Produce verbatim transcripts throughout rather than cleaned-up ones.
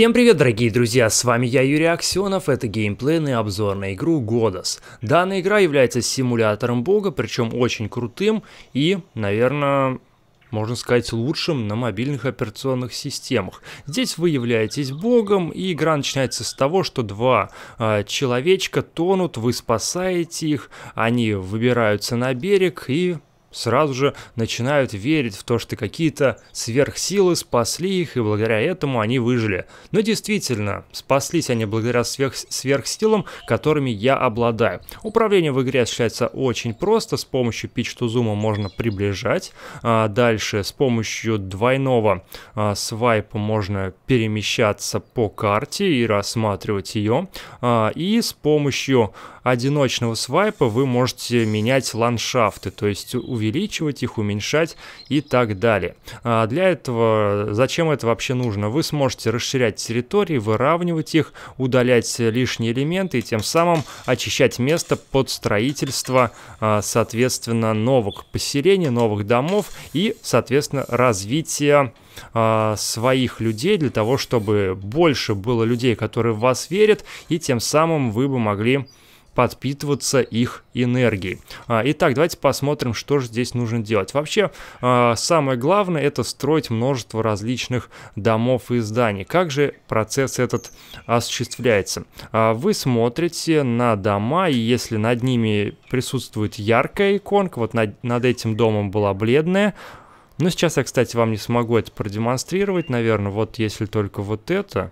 Всем привет, дорогие друзья, с вами я, Юрий Аксёнов, это геймплейный обзор на игру Godus. Данная игра является симулятором бога, причем очень крутым и, наверное, можно сказать, лучшим на мобильных операционных системах. Здесь вы являетесь богом, и игра начинается с того, что два э, человечка тонут, вы спасаете их, они выбираются на берег и сразу же начинают верить в то, что какие-то сверхсилы спасли их, и благодаря этому они выжили. Но действительно, спаслись они благодаря сверх... сверхсилам, которыми я обладаю. Управление в игре осуществляется очень просто. С помощью Pitch to Zoom можно приближать. А дальше с помощью двойного а, свайпа можно перемещаться по карте и рассматривать ее. А, и с помощью одиночного свайпа вы можете менять ландшафты, то есть увеличивать их, уменьшать и так далее. А для этого, зачем это вообще нужно? Вы сможете расширять территории, выравнивать их, удалять лишние элементы и тем самым очищать место под строительство, соответственно, новых поселений, новых домов и, соответственно, развитие своих людей для того, чтобы больше было людей, которые в вас верят, и тем самым вы бы могли подпитываться их энергией. Итак, давайте посмотрим, что же здесь нужно делать. Вообще, самое главное — это строить множество различных домов и зданий. Как же процесс этот осуществляется? Вы смотрите на дома, и если над ними присутствует яркая иконка, вот над, над этим домом была бледная, но сейчас я, кстати, вам не смогу это продемонстрировать, наверное, вот если только вот это,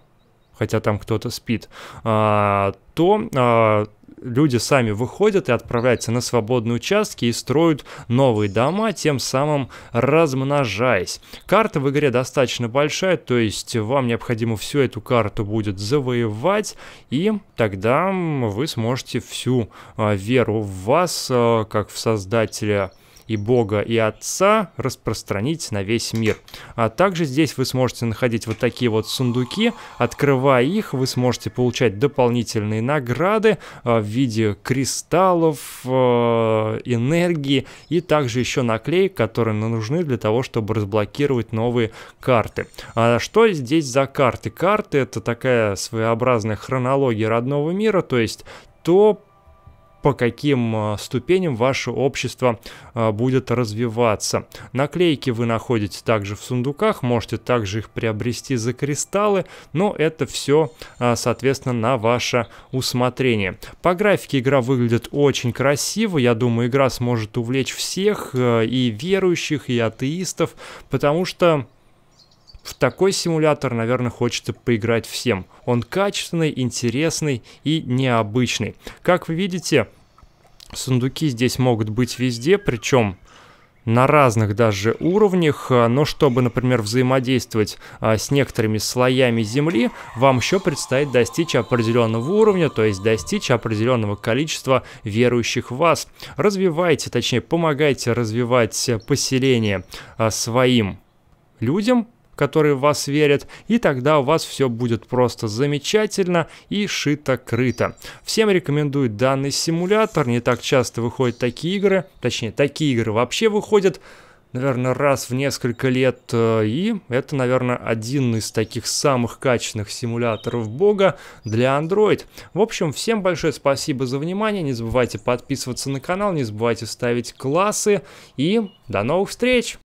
хотя там кто-то спит, то люди сами выходят и отправляются на свободные участки и строят новые дома, тем самым размножаясь. Карта в игре достаточно большая, то есть вам необходимо всю эту карту будет завоевать, и тогда вы сможете всю э, веру в вас, э, как в создателя и бога, и отца, распространить на весь мир. А также здесь вы сможете находить вот такие вот сундуки. Открывая их, вы сможете получать дополнительные награды а, в виде кристаллов, а, энергии и также еще наклеек, которые нам нужны для того, чтобы разблокировать новые карты. А что здесь за карты? Карты — это такая своеобразная хронология родного мира, то есть то, по каким ступеням ваше общество будет развиваться. Наклейки вы находите также в сундуках, можете также их приобрести за кристаллы, но это все, соответственно, на ваше усмотрение. По графике игра выглядит очень красиво, я думаю, игра сможет увлечь всех, и верующих, и атеистов, потому что в такой симулятор, наверное, хочется поиграть всем. Он качественный, интересный и необычный. Как вы видите, сундуки здесь могут быть везде, причем на разных даже уровнях, но чтобы, например, взаимодействовать с некоторыми слоями земли, вам еще предстоит достичь определенного уровня, то есть достичь определенного количества верующих в вас. Развивайте, точнее, помогайте развивать поселение своим людям, которые в вас верят, и тогда у вас все будет просто замечательно и шито-крыто. Всем рекомендую данный симулятор, не так часто выходят такие игры, точнее, такие игры вообще выходят, наверное, раз в несколько лет, и это, наверное, один из таких самых качественных симуляторов бога для Android. В общем, всем большое спасибо за внимание, не забывайте подписываться на канал, не забывайте ставить классы, и до новых встреч!